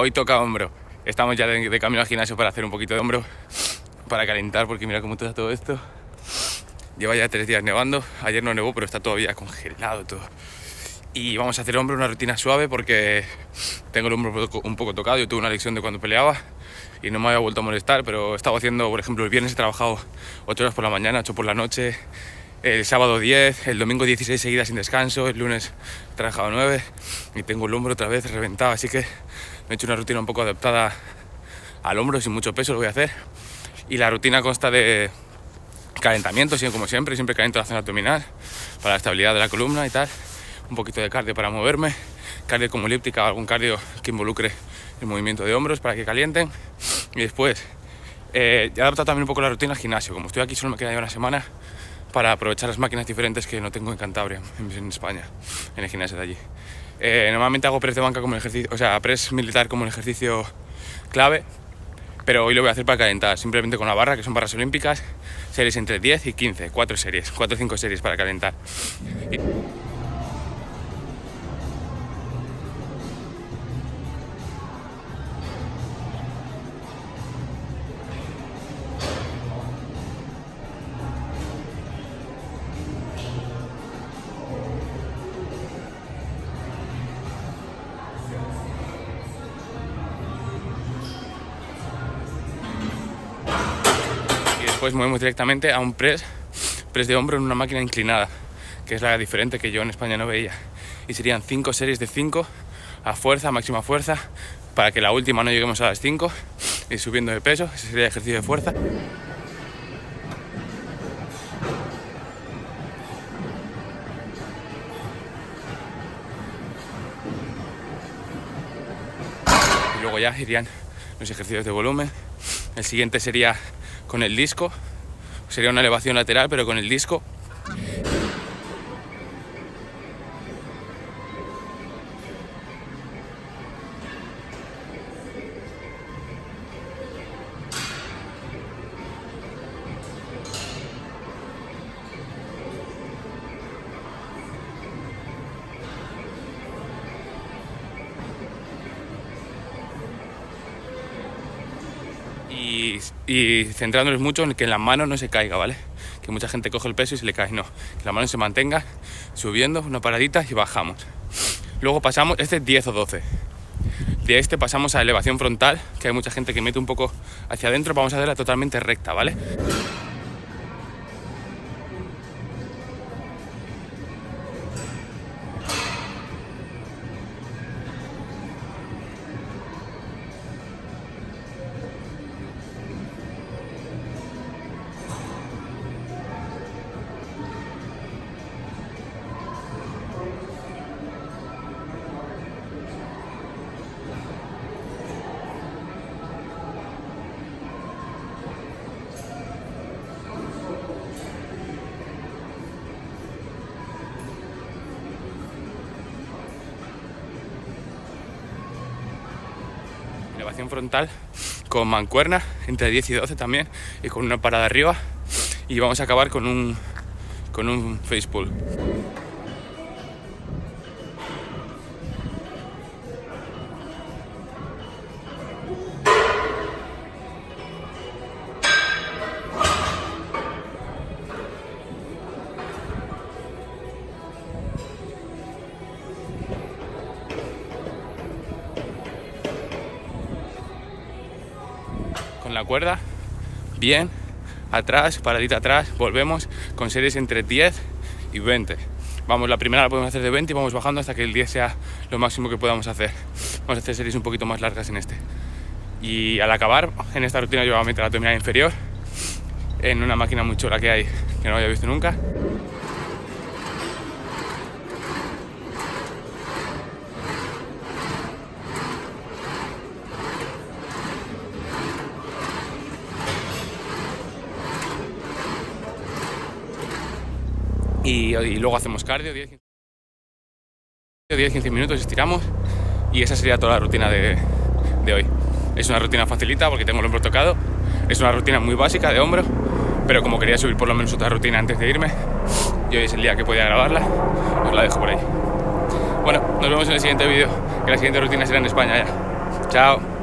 Hoy toca hombro. Estamos ya de camino al gimnasio para hacer un poquito de hombro, para calentar, porque mira cómo está todo esto. Lleva ya 3 días nevando. Ayer no nevó, pero está todavía congelado todo. Y vamos a hacer hombro, una rutina suave, porque tengo el hombro un poco tocado. Yo tuve una lesión de cuando peleaba y no me había vuelto a molestar, pero he estado haciendo, por ejemplo, el viernes he trabajado 8 horas por la mañana, 8 por la noche, el sábado 10, el domingo 16 seguidas sin descanso, el lunes he trabajado 9 y tengo el hombro otra vez reventado, así que me he hecho una rutina un poco adaptada al hombro, sin mucho peso lo voy a hacer. Y la rutina consta de calentamiento, como siempre, siempre caliento la zona abdominal para la estabilidad de la columna y tal, un poquito de cardio para moverme, cardio como elíptica o algún cardio que involucre el movimiento de hombros para que calienten. Y después he adaptado también un poco la rutina al gimnasio. Como estoy aquí solo me queda ya una semana para aprovechar las máquinas diferentes que no tengo en Cantabria, en España, en el gimnasio de allí. Normalmente hago press de banca como el ejercicio, o sea, press militar como el ejercicio clave, pero hoy lo voy a hacer para calentar, simplemente con la barra, que son barras olímpicas, series entre 10 y 15, 4 o 5 series para calentar. Pues movemos directamente a un press de hombro en una máquina inclinada, que es la diferente que yo en España no veía, y serían 5 series de 5 a fuerza, máxima fuerza, para que la última no lleguemos a las 5 y subiendo de peso. Ese sería el ejercicio de fuerza. Y luego ya irían los ejercicios de volumen. El siguiente sería con el disco, sería una elevación lateral pero con el disco. Y centrándonos mucho en que en las manos no se caiga, ¿vale? Que mucha gente coge el peso y se le cae, no. Que la mano se mantenga subiendo, una paradita y bajamos. Luego pasamos, este es 10 o 12. De este pasamos a elevación frontal, que hay mucha gente que mete un poco hacia adentro, vamos a hacerla totalmente recta, ¿vale? Frontal con mancuerna entre 10 y 12 también, y con una parada arriba, y vamos a acabar con un face pull. La cuerda, bien, atrás, paradita atrás, volvemos con series entre 10 y 20. Vamos, la primera la podemos hacer de 20 y vamos bajando hasta que el 10 sea lo máximo que podamos hacer. Vamos a hacer series un poquito más largas en este. Y al acabar, en esta rutina yo voy a meter la abdominal inferior en una máquina muy chula que hay, que no había visto nunca. Y luego hacemos cardio, 10-15 minutos, estiramos, y esa sería toda la rutina de hoy. Es una rutina facilita porque tengo el hombro tocado, es una rutina muy básica de hombro, pero como quería subir por lo menos otra rutina antes de irme, y hoy es el día que podía grabarla, os la dejo por ahí. Bueno, nos vemos en el siguiente vídeo, que la siguiente rutina será en España ya. Chao.